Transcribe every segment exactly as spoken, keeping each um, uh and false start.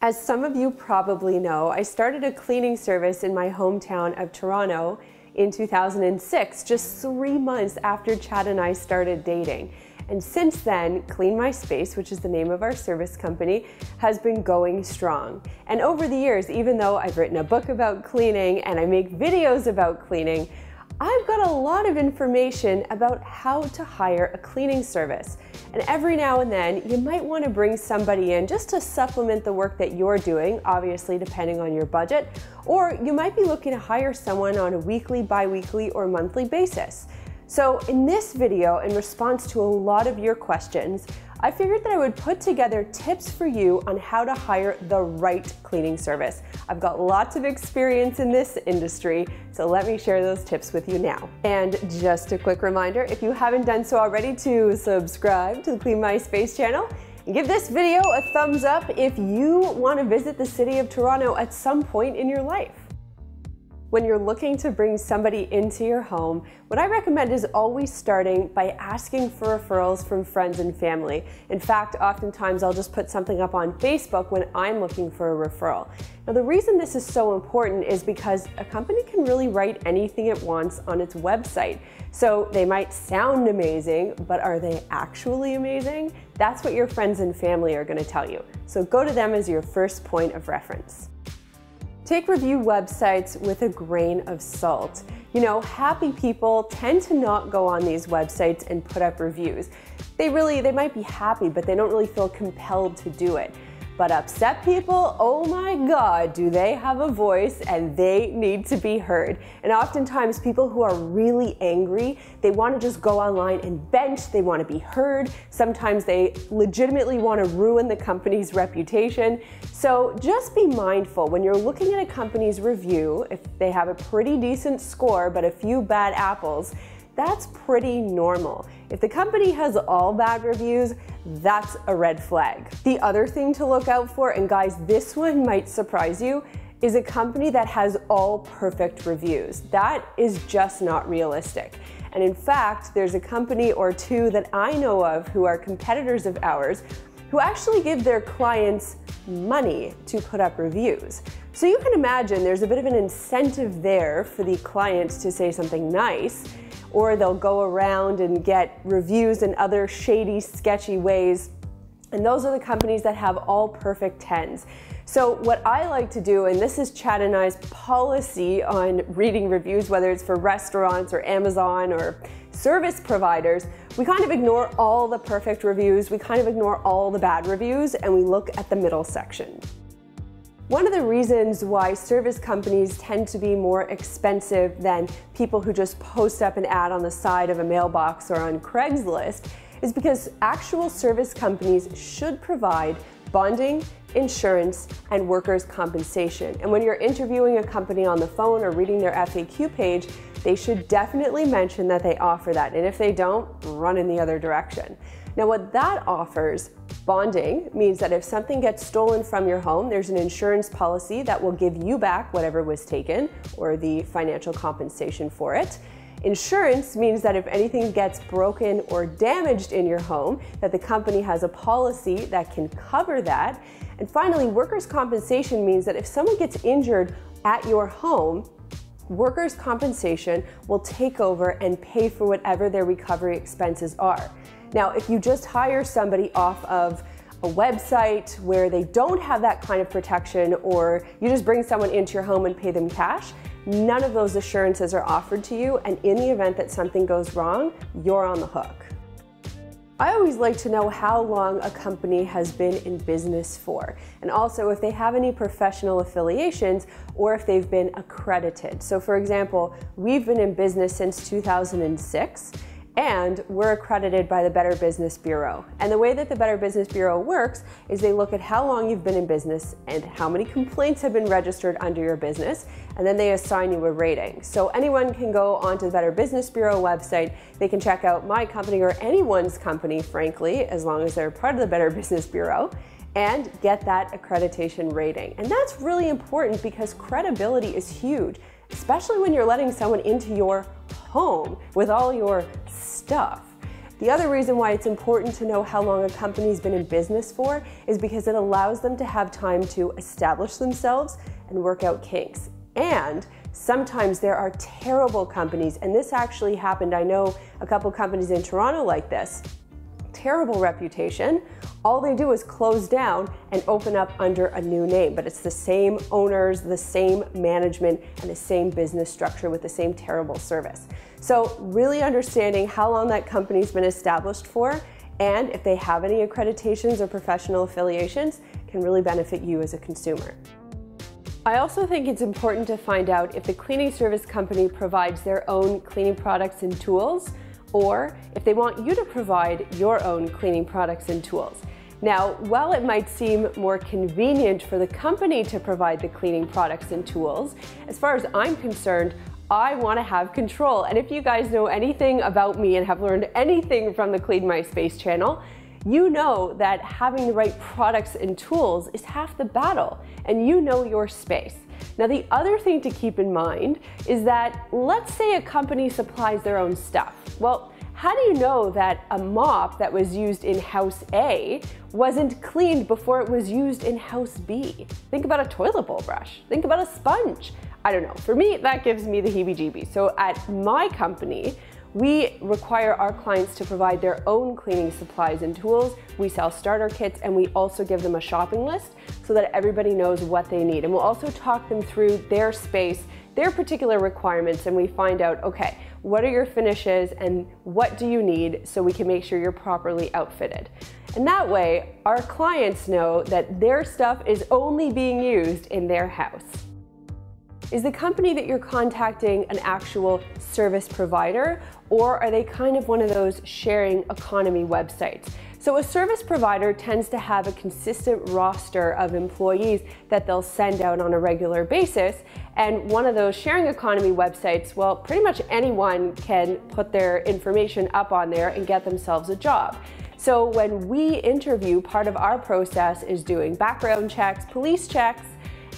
As some of you probably know, I started a cleaning service in my hometown of Toronto in two thousand six, just three months after Chad and I started dating. And since then, Clean My Space, which is the name of our service company, has been going strong. And over the years, even though I've written a book about cleaning and I make videos about cleaning, I've got a lot of information about how to hire a cleaning service. And every now and then, you might want to bring somebody in just to supplement the work that you're doing, obviously depending on your budget, or you might be looking to hire someone on a weekly, bi-weekly, or monthly basis. So in this video, in response to a lot of your questions, I figured that I would put together tips for you on how to hire the right cleaning service. I've got lots of experience in this industry, so let me share those tips with you now. And just a quick reminder, if you haven't done so already, to subscribe to the Clean My Space channel. Give this video a thumbs up if you want to visit the city of Toronto at some point in your life. When you're looking to bring somebody into your home, what I recommend is always starting by asking for referrals from friends and family. In fact, oftentimes I'll just put something up on Facebook when I'm looking for a referral. Now, the reason this is so important is because a company can really write anything it wants on its website. So they might sound amazing, but are they actually amazing? That's what your friends and family are going to tell you. So go to them as your first point of reference. Take review websites with a grain of salt. You know, happy people tend to not go on these websites and put up reviews. They really, they might be happy, but they don't really feel compelled to do it. But upset people, oh my God, do they have a voice, and they need to be heard. And oftentimes people who are really angry, they want to just go online and bench, they want to be heard. Sometimes they legitimately want to ruin the company's reputation. So just be mindful when you're looking at a company's review. If they have a pretty decent score but a few bad apples, that's pretty normal. If the company has all bad reviews, that's a red flag. The other thing to look out for, and guys, this one might surprise you, is a company that has all perfect reviews. That is just not realistic. And in fact, there's a company or two that I know of who are competitors of ours who actually give their clients money to put up reviews. So you can imagine there's a bit of an incentive there for the client to say something nice, or they'll go around and get reviews in other shady, sketchy ways. And those are the companies that have all perfect tens. So what I like to do, and this is Chad and I's policy on reading reviews, whether it's for restaurants or Amazon or service providers, we kind of ignore all the perfect reviews, we kind of ignore all the bad reviews, and we look at the middle section. One of the reasons why service companies tend to be more expensive than people who just post up an ad on the side of a mailbox or on Craigslist is because actual service companies should provide bonding, insurance, and workers' compensation. And when you're interviewing a company on the phone or reading their F A Q page, they should definitely mention that they offer that. And if they don't, run in the other direction. Now, what that offers, bonding, means that if something gets stolen from your home, there's an insurance policy that will give you back whatever was taken or the financial compensation for it. Insurance means that if anything gets broken or damaged in your home, that the company has a policy that can cover that. And finally, workers' compensation means that if someone gets injured at your home, workers' compensation will take over and pay for whatever their recovery expenses are. Now, if you just hire somebody off of a website where they don't have that kind of protection, or you just bring someone into your home and pay them cash, none of those assurances are offered to you, and in the event that something goes wrong, you're on the hook. I always like to know how long a company has been in business for, and also if they have any professional affiliations or if they've been accredited. So for example, we've been in business since two thousand six, and we're accredited by the Better Business Bureau. And the way that the Better Business Bureau works is they look at how long you've been in business and how many complaints have been registered under your business, and then they assign you a rating. So anyone can go onto the Better Business Bureau website, they can check out my company or anyone's company, frankly, as long as they're part of the Better Business Bureau, and get that accreditation rating. And that's really important because credibility is huge, especially when you're letting someone into your home with all your stuff. The other reason why it's important to know how long a company's been in business for is because it allows them to have time to establish themselves and work out kinks. And sometimes there are terrible companies, and this actually happened. I know a couple companies in Toronto like this. Terrible reputation. All they do is close down and open up under a new name, but it's the same owners, the same management, and the same business structure with the same terrible service. So really understanding how long that company's been established for, and if they have any accreditations or professional affiliations, can really benefit you as a consumer. I also think it's important to find out if the cleaning service company provides their own cleaning products and tools, or if they want you to provide your own cleaning products and tools. Now, while it might seem more convenient for the company to provide the cleaning products and tools, as far as I'm concerned, I want to have control. And if you guys know anything about me and have learned anything from the Clean My Space channel, you know that having the right products and tools is half the battle, and you know your space. Now, the other thing to keep in mind is that, let's say a company supplies their own stuff. Well, how do you know that a mop that was used in house A wasn't cleaned before it was used in house B? Think about a toilet bowl brush. Think about a sponge. I don't know. For me, that gives me the heebie-jeebies. So at my company, we require our clients to provide their own cleaning supplies and tools. We sell starter kits, and we also give them a shopping list so that everybody knows what they need. And we'll also talk them through their space, their particular requirements, and we find out, okay, what are your finishes and what do you need, so we can make sure you're properly outfitted. And that way, our clients know that their stuff is only being used in their house. Is the company that you're contacting an actual service provider, or are they kind of one of those sharing economy websites? So a service provider tends to have a consistent roster of employees that they'll send out on a regular basis, and one of those sharing economy websites, well, pretty much anyone can put their information up on there and get themselves a job. So when we interview, part of our process is doing background checks, police checks,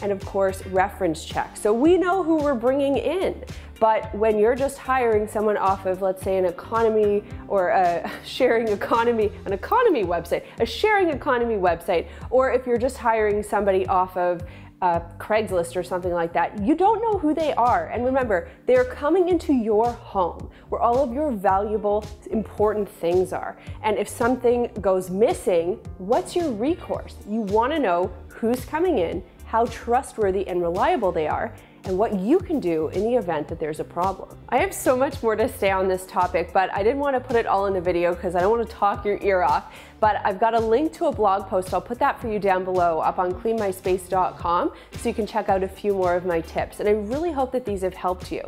and of course reference checks. So we know who we're bringing in. But when you're just hiring someone off of, let's say, an economy or a sharing economy, an economy website, a sharing economy website, or if you're just hiring somebody off of uh, Craigslist or something like that, you don't know who they are. And remember, they're coming into your home where all of your valuable, important things are. And if something goes missing, what's your recourse? You wanna know who's coming in, how trustworthy and reliable they are, and what you can do in the event that there's a problem. I have so much more to say on this topic, but I didn't want to put it all in the video because I don't want to talk your ear off, but I've got a link to a blog post. I'll put that for you down below up on clean my space dot com so you can check out a few more of my tips. And I really hope that these have helped you.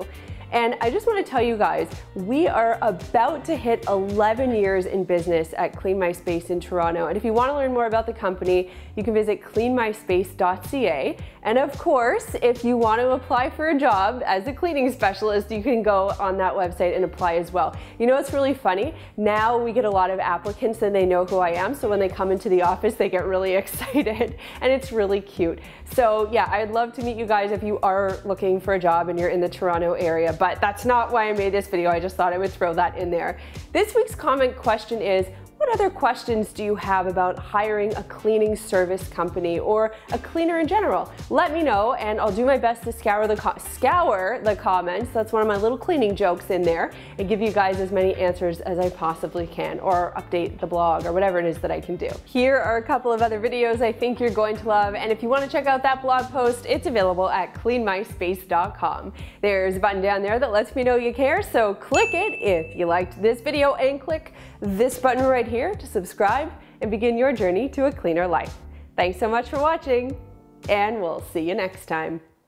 And I just want to tell you guys, we are about to hit eleven years in business at Clean My Space in Toronto. And if you want to learn more about the company, you can visit clean my space dot C A. And of course, if you want to apply for a job as a cleaning specialist, you can go on that website and apply as well. You know, it's really funny. Now we get a lot of applicants and they know who I am. So when they come into the office, they get really excited, and it's really cute. So yeah, I'd love to meet you guys if you are looking for a job and you're in the Toronto area. But that's not why I made this video. I just thought I would throw that in there. This week's comment question is, what other questions do you have about hiring a cleaning service company or a cleaner in general? Let me know, and I'll do my best to scour the, co scour the comments. That's one of my little cleaning jokes in there, and give you guys as many answers as I possibly can, or update the blog or whatever it is that I can do. Here are a couple of other videos I think you're going to love, and if you want to check out that blog post, it's available at clean my space dot com. There's a button down there that lets me know you care, so click it if you liked this video, and click this button right here here to subscribe and begin your journey to a cleaner life. Thanks so much for watching, and we'll see you next time.